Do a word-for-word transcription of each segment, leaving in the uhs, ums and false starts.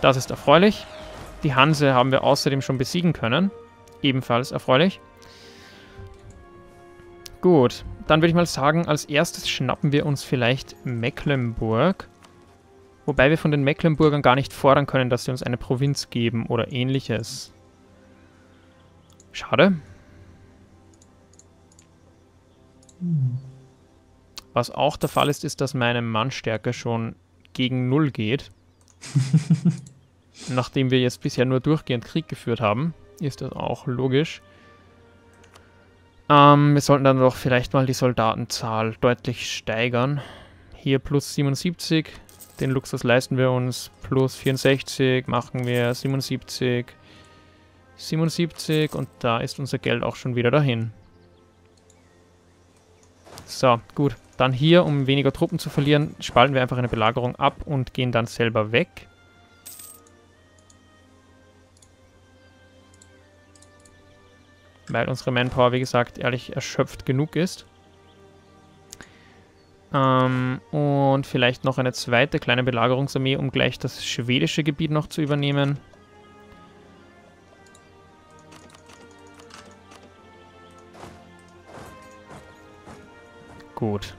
Das ist erfreulich. Die Hanse haben wir außerdem schon besiegen können. Ebenfalls erfreulich. Gut, dann würde ich mal sagen, als erstes schnappen wir uns vielleicht Mecklenburg. Wobei wir von den Mecklenburgern gar nicht fordern können, dass sie uns eine Provinz geben oder ähnliches. Schade. Was auch der Fall ist, ist, dass meine Mannstärke schon gegen Null geht. Nachdem wir jetzt bisher nur durchgehend Krieg geführt haben, ist das auch logisch. Ähm, wir sollten dann doch vielleicht mal die Soldatenzahl deutlich steigern. Hier plus siebenundsiebzig, den Luxus leisten wir uns. Plus vierundsechzig machen wir siebenundsiebzig, siebenundsiebzig und da ist unser Geld auch schon wieder dahin. So, gut. Dann hier, um weniger Truppen zu verlieren, spalten wir einfach eine Belagerung ab und gehen dann selber weg. Weil unsere Manpower, wie gesagt, ehrlich erschöpft genug ist. Ähm, und vielleicht noch eine zweite kleine Belagerungsarmee, um gleich das schwedische Gebiet noch zu übernehmen. Gut.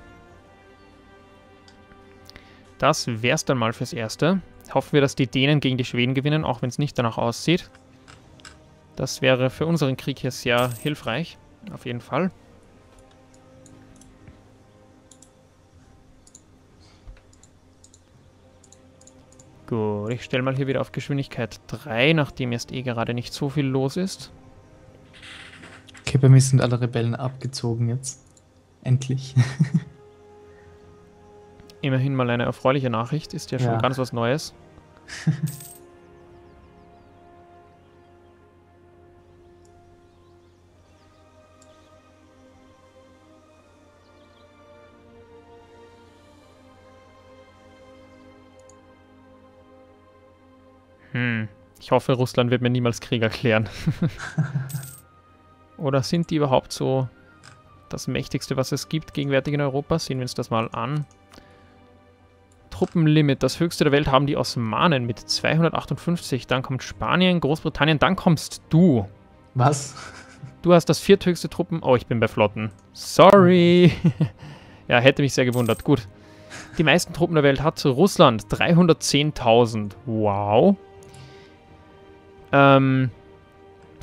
Das wär's dann mal fürs Erste. Hoffen wir, dass die Dänen gegen die Schweden gewinnen, auch wenn es nicht danach aussieht. Das wäre für unseren Krieg hier sehr hilfreich, auf jeden Fall. Gut, ich stelle mal hier wieder auf Geschwindigkeit drei, nachdem jetzt eh gerade nicht so viel los ist. Okay, bei mir sind alle Rebellen abgezogen jetzt. Endlich. Immerhin mal eine erfreuliche Nachricht, ist ja schon ja. ganz was Neues. Hm, ich hoffe, Russland wird mir niemals Krieg erklären. Oder sind die überhaupt so das mächtigste, was es gibt gegenwärtig in Europa? Sehen wir uns das mal an. Truppenlimit, das höchste der Welt haben die Osmanen mit zweihundertachtundfünfzig. Dann kommt Spanien, Großbritannien, dann kommst du. Was? Du hast das vierthöchste Truppen... Oh, ich bin bei Flotten. Sorry. Ja, hätte mich sehr gewundert. Gut. Die meisten Truppen der Welt hat Russland. dreihundertzehntausend. Wow. Ähm...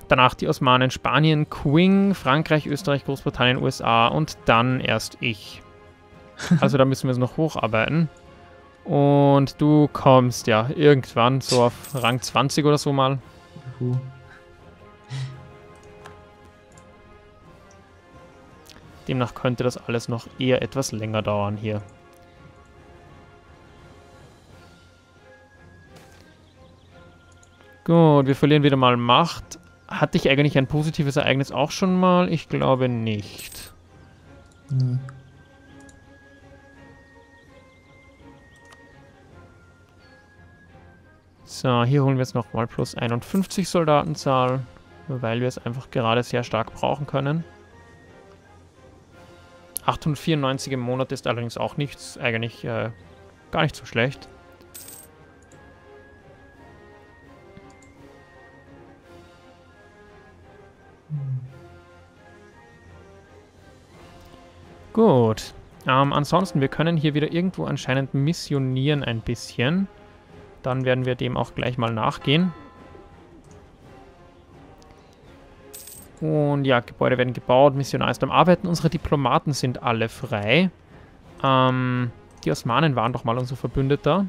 Danach die Osmanen, Spanien, Qing, Frankreich, Österreich, Großbritannien, U S A und dann erst ich. Also da müssen wir es noch hocharbeiten. Und du kommst ja irgendwann so auf Rang zwanzig oder so mal. Demnach könnte das alles noch eher etwas länger dauern hier. Gut, wir verlieren wieder mal Macht. Hatte ich eigentlich ein positives Ereignis auch schon mal? Ich glaube nicht. Nee. So, hier holen wir jetzt nochmal plus einundfünfzig Soldatenzahl, weil wir es einfach gerade sehr stark brauchen können. achthundertvierundneunzig im Monat ist allerdings auch nichts, eigentlich äh, gar nicht so schlecht. Gut, ähm, ansonsten, wir können hier wieder irgendwo anscheinend missionieren ein bisschen. Dann werden wir dem auch gleich mal nachgehen. Und ja, Gebäude werden gebaut, Missionar ist am Arbeiten, unsere Diplomaten sind alle frei. Ähm, die Osmanen waren doch mal unser Verbündeter.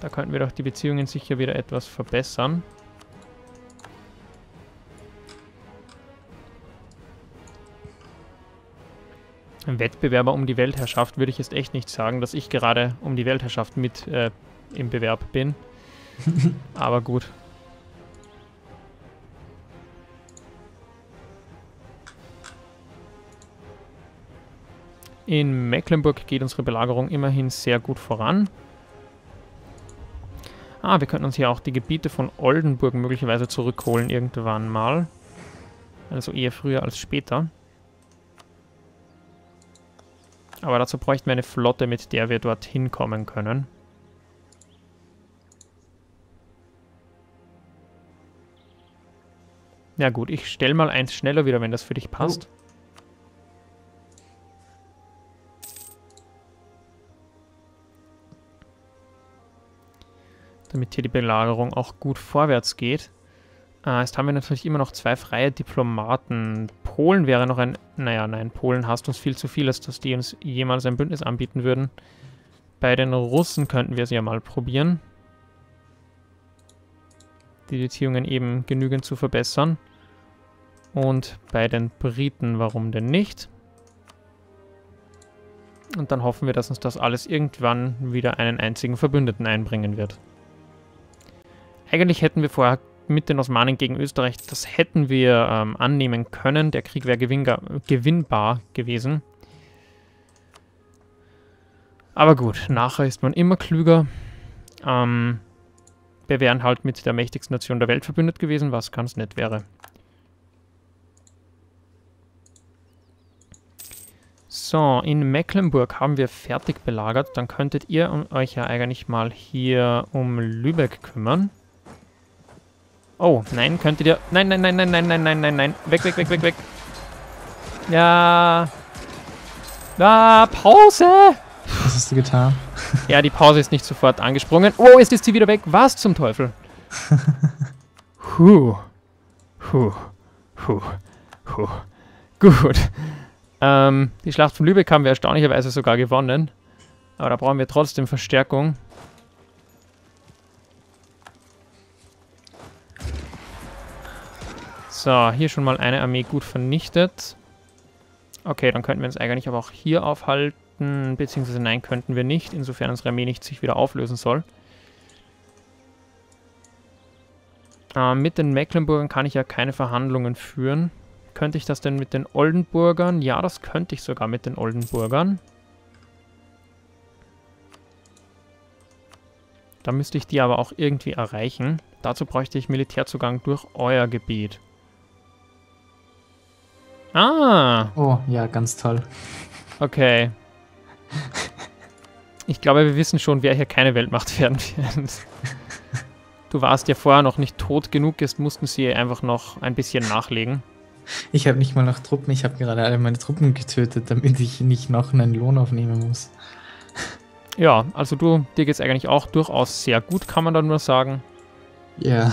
Da könnten wir doch die Beziehungen sicher wieder etwas verbessern. Wettbewerber um die Weltherrschaft würde ich jetzt echt nicht sagen, dass ich gerade um die Weltherrschaft mit äh, im Bewerb bin. Aber gut. In Mecklenburg geht unsere Belagerung immerhin sehr gut voran. Ah, wir könnten uns hier auch die Gebiete von Oldenburg möglicherweise zurückholen irgendwann mal. Also eher früher als später. Aber dazu bräuchten wir eine Flotte, mit der wir dorthin kommen können. Na gut, ich stelle mal eins schneller wieder, wenn das für dich passt. Oh. Damit hier die Belagerung auch gut vorwärts geht. Ah, jetzt haben wir natürlich immer noch zwei freie Diplomaten. Polen wäre noch ein... Naja, nein, Polen hasst uns viel zu viel, als dass die uns jemals ein Bündnis anbieten würden. Bei den Russen könnten wir es ja mal probieren. Die Beziehungen eben genügend zu verbessern. Und bei den Briten, warum denn nicht? Und dann hoffen wir, dass uns das alles irgendwann wieder einen einzigen Verbündeten einbringen wird. Eigentlich hätten wir vorher mit den Osmanen gegen Österreich, das hätten wir ähm, annehmen können. Der Krieg wäre gewinnbar gewesen. Aber gut, nachher ist man immer klüger. Ähm, wir wären halt mit der mächtigsten Nation der Welt verbündet gewesen, was ganz nett wäre. So, in Mecklenburg haben wir fertig belagert. Dann könntet ihr euch ja eigentlich mal hier um Lübeck kümmern. Oh, nein, könntet ihr... Nein, nein, nein, nein, nein, nein, nein, nein, nein. Weg, weg, weg, weg, weg. Ja. Ah, Pause. Was hast du getan? Ja, die Pause ist nicht sofort angesprungen. Oh, jetzt ist sie wieder weg. Was zum Teufel? Huh. Huh. Huh. Huh. Gut. Ähm, die Schlacht von Lübeck haben wir erstaunlicherweise sogar gewonnen. Aber da brauchen wir trotzdem Verstärkung. So, hier schon mal eine Armee gut vernichtet. Okay, dann könnten wir uns eigentlich aber auch hier aufhalten, beziehungsweise nein, könnten wir nicht, insofern unsere Armee nicht sich wieder auflösen soll. Äh, mit den Mecklenburgern kann ich ja keine Verhandlungen führen. Könnte ich das denn mit den Oldenburgern? Ja, das könnte ich sogar mit den Oldenburgern. Da müsste ich die aber auch irgendwie erreichen. Dazu bräuchte ich Militärzugang durch euer Gebiet. Ah! Oh, ja, ganz toll. Okay. Ich glaube, wir wissen schon, wer hier keine Weltmacht werden wird. Du warst ja vorher noch nicht tot genug, jetzt mussten sie einfach noch ein bisschen nachlegen. Ich habe nicht mal noch Truppen, ich habe gerade alle meine Truppen getötet, damit ich nicht noch einen Lohn aufnehmen muss. Ja, also du, dir geht's eigentlich auch durchaus sehr gut, kann man da nur sagen. Ja.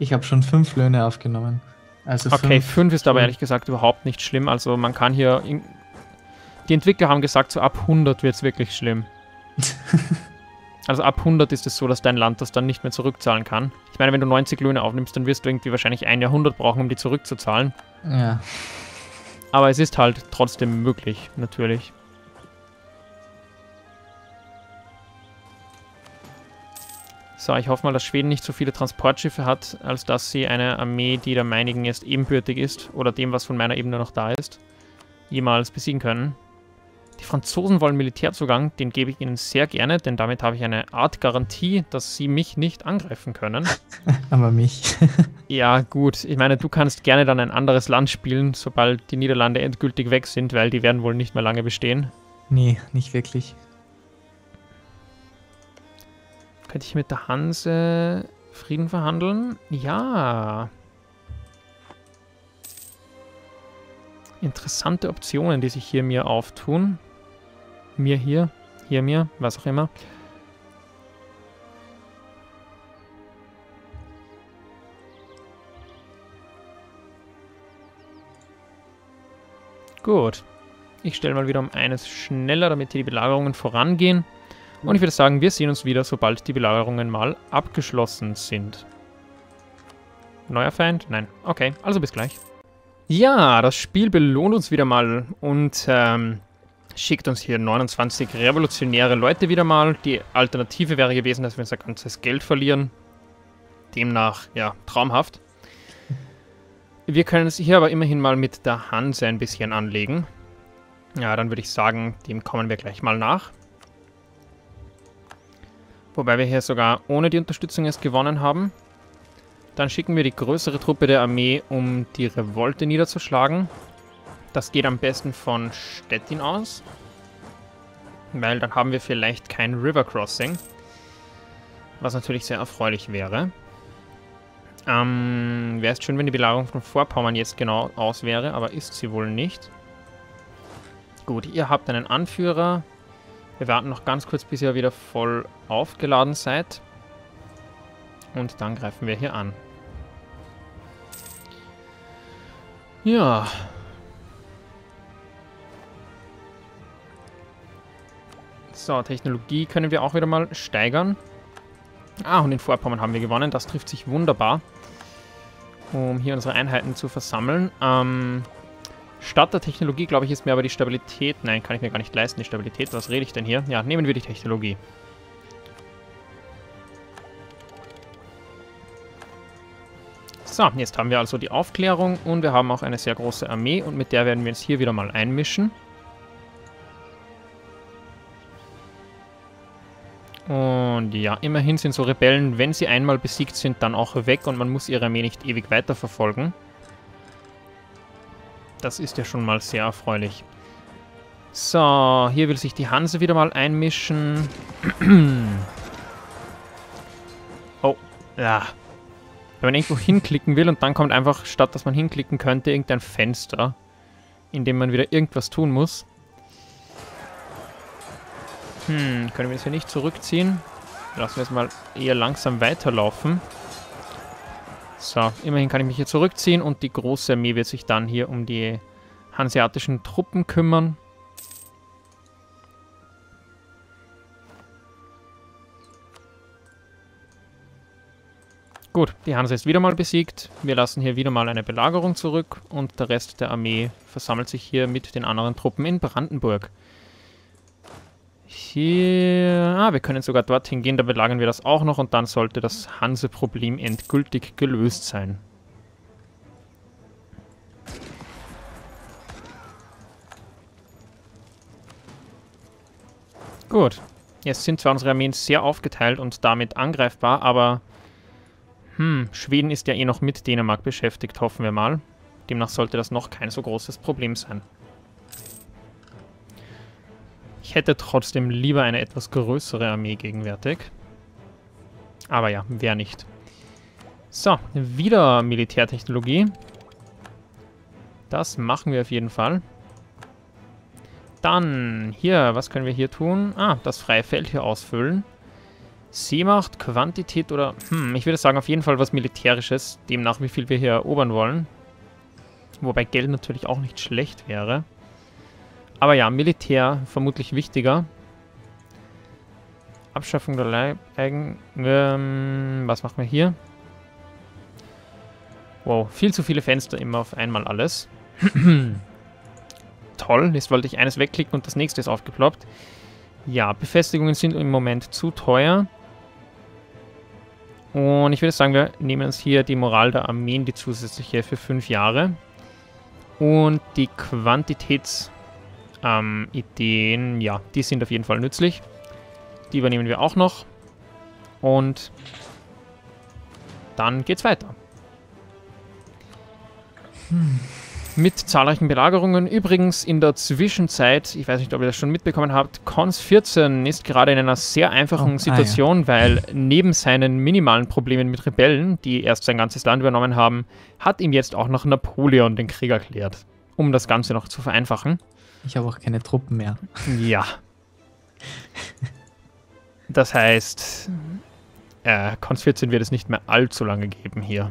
Ich habe schon fünf Löhne aufgenommen. Also okay, fünf, fünf ist aber ehrlich gesagt überhaupt nicht schlimm. Also man kann hier... In... Die Entwickler haben gesagt, so ab hundert wird's wirklich schlimm. Also ab hundert ist es so, dass dein Land das dann nicht mehr zurückzahlen kann. Ich meine, wenn du neunzig Löhne aufnimmst, dann wirst du irgendwie wahrscheinlich ein Jahrhundert brauchen, um die zurückzuzahlen. Ja. Aber es ist halt trotzdem möglich, natürlich. So, ich hoffe mal, dass Schweden nicht so viele Transportschiffe hat, als dass sie eine Armee, die der meinigen jetzt ebenbürtig ist, oder dem, was von meiner Ebene noch da ist, jemals besiegen können. Die Franzosen wollen Militärzugang, den gebe ich ihnen sehr gerne, denn damit habe ich eine Art Garantie, dass sie mich nicht angreifen können. Aber mich. Ja, gut. Ich meine, du kannst gerne dann ein anderes Land spielen, sobald die Niederlande endgültig weg sind, weil die werden wohl nicht mehr lange bestehen. Nee, nicht wirklich. Könnte ich mit der Hanse Frieden verhandeln? Ja. Interessante Optionen, die sich hier mir auftun. Mir hier, hier mir, was auch immer. Gut. Ich stelle mal wieder um eines schneller, damit hier die Belagerungen vorangehen. Und ich würde sagen, wir sehen uns wieder, sobald die Belagerungen mal abgeschlossen sind. Neuer Feind? Nein. Okay, also bis gleich. Ja, das Spiel belohnt uns wieder mal und ähm, schickt uns hier neunundzwanzig revolutionäre Leute wieder mal. Die Alternative wäre gewesen, dass wir unser ganzes Geld verlieren. Demnach, ja, traumhaft. Wir können es hier aber immerhin mal mit der Hanse ein bisschen anlegen. Ja, dann würde ich sagen, dem kommen wir gleich mal nach. Wobei wir hier sogar ohne die Unterstützung erst gewonnen haben. Dann schicken wir die größere Truppe der Armee, um die Revolte niederzuschlagen. Das geht am besten von Stettin aus. weil dann haben wir vielleicht kein River Crossing, was natürlich sehr erfreulich wäre. Ähm, wäre es schön, wenn die Belagerung von Vorpommern jetzt genau aus wäre, aber ist sie wohl nicht. Gut, ihr habt einen Anführer. Wir warten noch ganz kurz, bis ihr wieder voll aufgeladen seid. Und dann greifen wir hier an. Ja. So, Technologie können wir auch wieder mal steigern. Ah, und in Vorpommern haben wir gewonnen. Das trifft sich wunderbar, um hier unsere Einheiten zu versammeln. Ähm, statt der Technologie, glaube ich, ist mir aber die Stabilität... Nein, kann ich mir gar nicht leisten, die Stabilität. Was rede ich denn hier? Ja, nehmen wir die Technologie. So, jetzt haben wir also die Aufklärung und wir haben auch eine sehr große Armee und mit der werden wir uns hier wieder mal einmischen. Und ja, immerhin sind so Rebellen, wenn sie einmal besiegt sind, dann auch weg und man muss ihre Armee nicht ewig weiterverfolgen. Das ist ja schon mal sehr erfreulich. So, hier will sich die Hanse wieder mal einmischen. Oh, ja. Wenn man irgendwo hinklicken will und dann kommt einfach, statt dass man hinklicken könnte, irgendein Fenster, in dem man wieder irgendwas tun muss. Hm, können wir das hier nicht zurückziehen? Lassen wir es mal eher langsam weiterlaufen. So, immerhin kann ich mich hier zurückziehen und die große Armee wird sich dann hier um die hanseatischen Truppen kümmern. Gut, die Hanse ist wieder mal besiegt. Wir lassen hier wieder mal eine Belagerung zurück und der Rest der Armee versammelt sich hier mit den anderen Truppen in Brandenburg. Hier... Ah, wir können sogar dorthin gehen, da belagern wir das auch noch und dann sollte das Hanse-Problem endgültig gelöst sein. Gut, jetzt sind zwar unsere Armeen sehr aufgeteilt und damit angreifbar, aber... Hm, Schweden ist ja eh noch mit Dänemark beschäftigt, hoffen wir mal. Demnach sollte das noch kein so großes Problem sein. Ich hätte trotzdem lieber eine etwas größere Armee gegenwärtig. Aber ja, wer nicht. So, wieder Militärtechnologie. Das machen wir auf jeden Fall. Dann, hier, was können wir hier tun? Ah, das freie Feld hier ausfüllen. Seemacht, Quantität oder... Hm, ich würde sagen, auf jeden Fall was Militärisches. Demnach, wie viel wir hier erobern wollen. Wobei Geld natürlich auch nicht schlecht wäre. Aber ja, Militär vermutlich wichtiger. Abschaffung der Leibeigen... Ähm, was machen wir hier? Wow, viel zu viele Fenster immer auf einmal alles. Toll, jetzt wollte ich eines wegklicken und das nächste ist aufgeploppt. Ja, Befestigungen sind im Moment zu teuer. Und ich würde sagen, wir nehmen uns hier die Moral der Armeen, die zusätzliche für fünf Jahre. Und die Quantitäts... Ähm, Ideen, ja, die sind auf jeden Fall nützlich. Die übernehmen wir auch noch. Und dann geht's weiter. Hm. Mit zahlreichen Belagerungen. Übrigens in der Zwischenzeit, ich weiß nicht, ob ihr das schon mitbekommen habt, Cons vierzehn ist gerade in einer sehr einfachen oh, Situation, ah, ja. weil neben seinen minimalen Problemen mit Rebellen, die erst sein ganzes Land übernommen haben, hat ihm jetzt auch noch Napoleon den Krieg erklärt, um das Ganze noch zu vereinfachen. Ich habe auch keine Truppen mehr. Ja. Das heißt, äh, Cons vierzehn wird es nicht mehr allzu lange geben hier.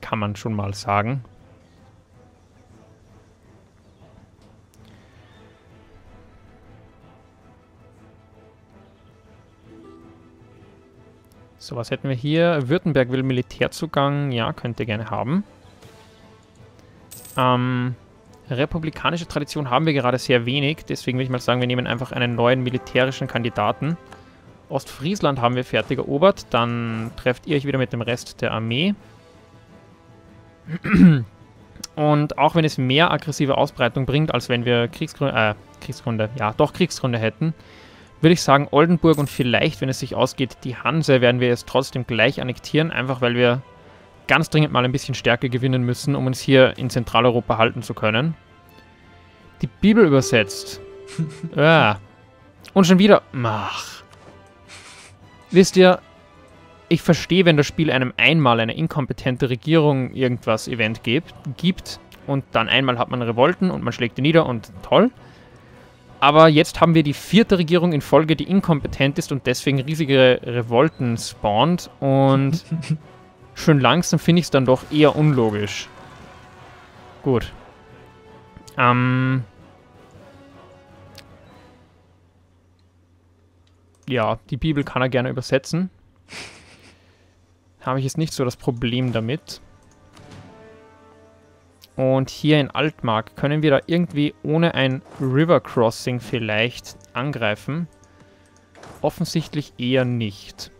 Kann man schon mal sagen. So, was hätten wir hier? Württemberg will Militärzugang. Ja, könnt ihr gerne haben. Ähm... Republikanische Tradition haben wir gerade sehr wenig, deswegen würde ich mal sagen, wir nehmen einfach einen neuen militärischen Kandidaten. Ostfriesland haben wir fertig erobert, dann trefft ihr euch wieder mit dem Rest der Armee. Und auch wenn es mehr aggressive Ausbreitung bringt, als wenn wir Kriegsgründe, äh, Kriegsgründe, ja doch Kriegsgründe hätten, würde ich sagen, Oldenburg und vielleicht, wenn es sich ausgeht, die Hanse werden wir jetzt trotzdem gleich annektieren, einfach weil wir ganz dringend mal ein bisschen Stärke gewinnen müssen, um uns hier in Zentraleuropa halten zu können. Die Bibel übersetzt. Ah. Und schon wieder. Ach. Wisst ihr, ich verstehe, wenn das Spiel einem einmal eine inkompetente Regierung irgendwas Event gibt, gibt und dann einmal hat man Revolten und man schlägt die nieder und toll. Aber jetzt haben wir die vierte Regierung in Folge, die inkompetent ist und deswegen riesige Revolten spawnt und schön langsam finde ich es dann doch eher unlogisch. Gut. Ähm... Ja, die Bibel kann er gerne übersetzen. Habe ich jetzt nicht so das Problem damit. Und hier in Altmark können wir da irgendwie ohne ein River Crossing vielleicht angreifen. Offensichtlich eher nicht.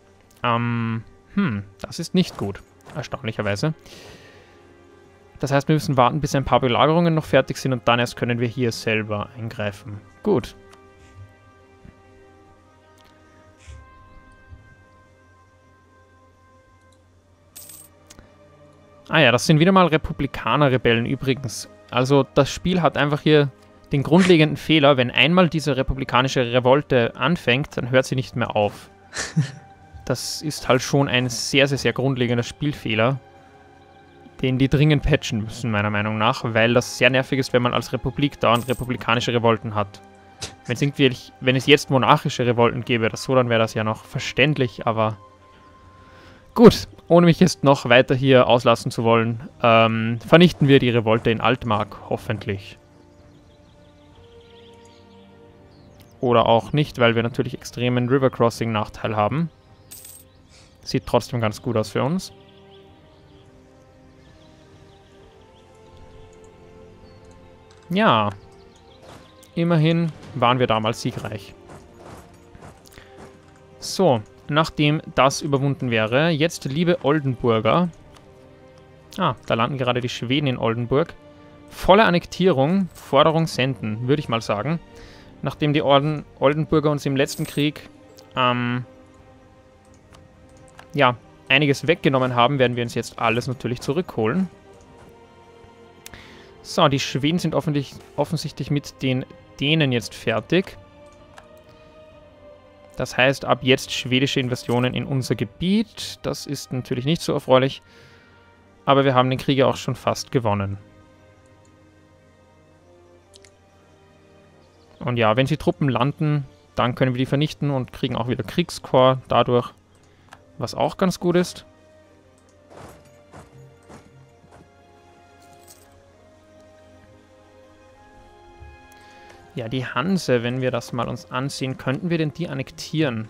Ähm, hm, das ist nicht gut. Erstaunlicherweise. Das heißt, wir müssen warten, bis ein paar Belagerungen noch fertig sind und dann erst können wir hier selber eingreifen. Gut. Ah ja, das sind wieder mal Republikaner-Rebellen übrigens. Also das Spiel hat einfach hier den grundlegenden Fehler, wenn einmal diese republikanische Revolte anfängt, dann hört sie nicht mehr auf. Das ist halt schon ein sehr, sehr, sehr grundlegender Spielfehler, den die dringend patchen müssen, meiner Meinung nach, weil das sehr nervig ist, wenn man als Republik dauernd republikanische Revolten hat. Wenn's irgendwie, wenn es jetzt monarchische Revolten gäbe, das so, dann wäre das ja noch verständlich, aber... Gut, ohne mich jetzt noch weiter hier auslassen zu wollen, ähm, vernichten wir die Revolte in Altmark, hoffentlich. Oder auch nicht, weil wir natürlich extremen River-Crossing-Nachteil haben. Sieht trotzdem ganz gut aus für uns. Ja, immerhin waren wir damals siegreich. So. Nachdem das überwunden wäre. Jetzt, liebe Oldenburger. Ah, da landen gerade die Schweden in Oldenburg. Volle Annektierung, Forderung senden, würde ich mal sagen. Nachdem die Orden Oldenburger uns im letzten Krieg ähm, ja, einiges weggenommen haben, werden wir uns jetzt alles natürlich zurückholen. So, die Schweden sind offensichtlich mit den Dänen jetzt fertig. Das heißt, ab jetzt schwedische Invasionen in unser Gebiet. Das ist natürlich nicht so erfreulich. Aber wir haben den Krieg ja auch schon fast gewonnen. Und ja, wenn sie Truppen landen, dann können wir die vernichten und kriegen auch wieder Kriegskorps dadurch, was auch ganz gut ist. Ja, die Hanse, wenn wir das mal uns ansehen, könnten wir denn die annektieren?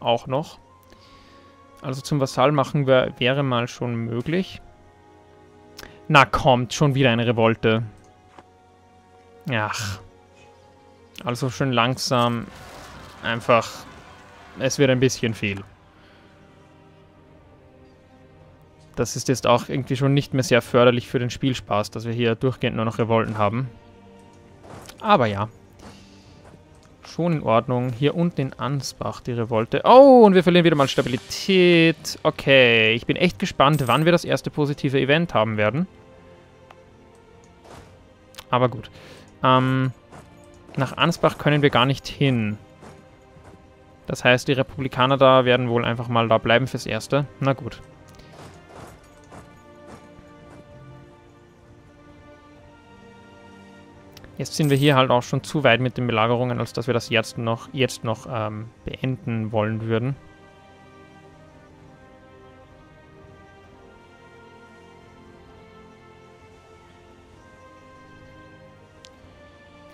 Auch noch. Also zum Vasall machen wir, wäre mal schon möglich. Na kommt, schon wieder eine Revolte. Ach. Also schön langsam. Einfach, es wird ein bisschen viel. Das ist jetzt auch irgendwie schon nicht mehr sehr förderlich für den Spielspaß, dass wir hier durchgehend nur noch Revolten haben. Aber ja, schon in Ordnung. Hier unten in Ansbach die Revolte. Oh, und wir verlieren wieder mal Stabilität. Okay, ich bin echt gespannt, wann wir das erste positive Event haben werden. Aber gut. Ähm, nach Ansbach können wir gar nicht hin. Das heißt, die Republikaner da werden wohl einfach mal da bleiben fürs Erste. Na gut. Jetzt sind wir hier halt auch schon zu weit mit den Belagerungen, als dass wir das jetzt noch, jetzt noch ähm, beenden wollen würden.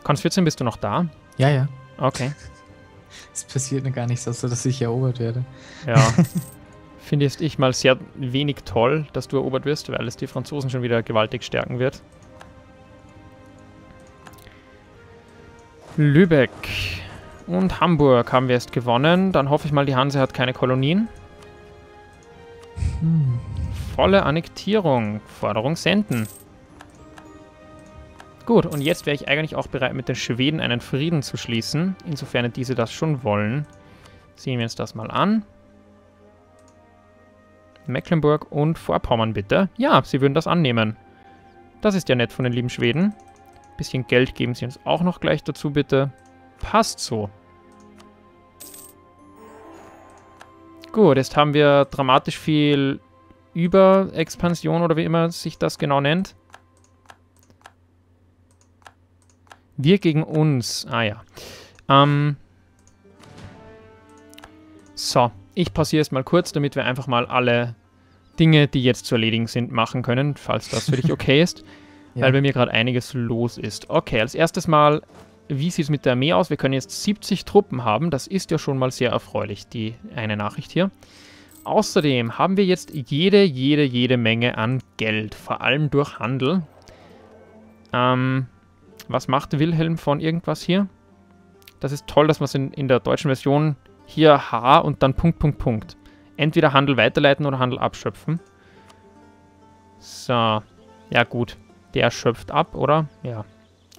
Konstantin, bist du noch da? Ja, ja. Okay. Es passiert noch gar nichts, außer dass ich erobert werde. Ja. Finde ich mal sehr wenig toll, dass du erobert wirst, weil es die Franzosen schon wieder gewaltig stärken wird. Lübeck und Hamburg haben wir erst gewonnen. Dann hoffe ich mal, die Hanse hat keine Kolonien. Hm. Volle Annektierung. Forderung senden. Gut, und jetzt wäre ich eigentlich auch bereit, mit den Schweden einen Frieden zu schließen. Insofern diese das schon wollen. Sehen wir uns das mal an. Mecklenburg und Vorpommern bitte. Ja, sie würden das annehmen. Das ist ja nett von den lieben Schweden. Ein bisschen Geld geben Sie uns auch noch gleich dazu, bitte. Passt so. Gut, jetzt haben wir dramatisch viel Überexpansion oder wie immer sich das genau nennt. Wir gegen uns. Ah ja. Ähm. So, ich pausiere es mal kurz, damit wir einfach mal alle Dinge, die jetzt zu erledigen sind, machen können, falls das für dich okay ist. Ja. Weil bei mir gerade einiges los ist. Okay, als erstes mal, wie sieht es mit der Armee aus? Wir können jetzt siebzig Truppen haben. Das ist ja schon mal sehr erfreulich, die eine Nachricht hier. Außerdem haben wir jetzt jede, jede, jede Menge an Geld. Vor allem durch Handel. Ähm, was macht Wilhelm von irgendwas hier? Das ist toll, dass man es in, in der deutschen Version hier H und dann Punkt, Punkt, Punkt. Entweder Handel weiterleiten oder Handel abschöpfen. So. Ja gut. Der schöpft ab, oder? Ja.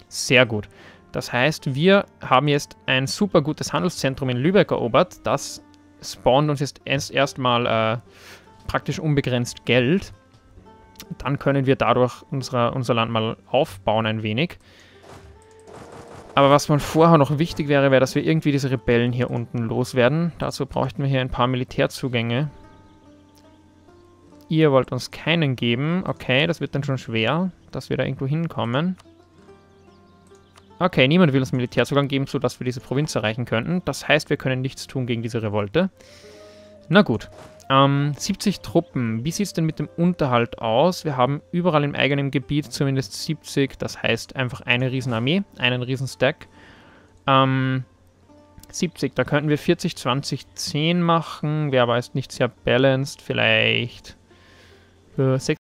Sehr gut. Das heißt, wir haben jetzt ein super gutes Handelszentrum in Lübeck erobert. Das spawnt uns jetzt erstmal erst äh, praktisch unbegrenzt Geld. Dann können wir dadurch unser, unser Land mal aufbauen ein wenig. Aber was man vorher noch wichtig wäre, wäre, dass wir irgendwie diese Rebellen hier unten loswerden. Dazu bräuchten wir hier ein paar Militärzugänge. Ihr wollt uns keinen geben. Okay, das wird dann schon schwer, dass wir da irgendwo hinkommen. Okay, niemand will uns Militärzugang geben, sodass wir diese Provinz erreichen könnten. Das heißt, wir können nichts tun gegen diese Revolte. Na gut. Ähm, siebzig Truppen. Wie sieht es denn mit dem Unterhalt aus? Wir haben überall im eigenen Gebiet zumindest siebzig. Das heißt, einfach eine Riesenarmee, einen Riesenstack. Ähm, siebzig, da könnten wir vierzig, zwanzig, zehn machen. Wäre aber jetzt nicht sehr balanced. Vielleicht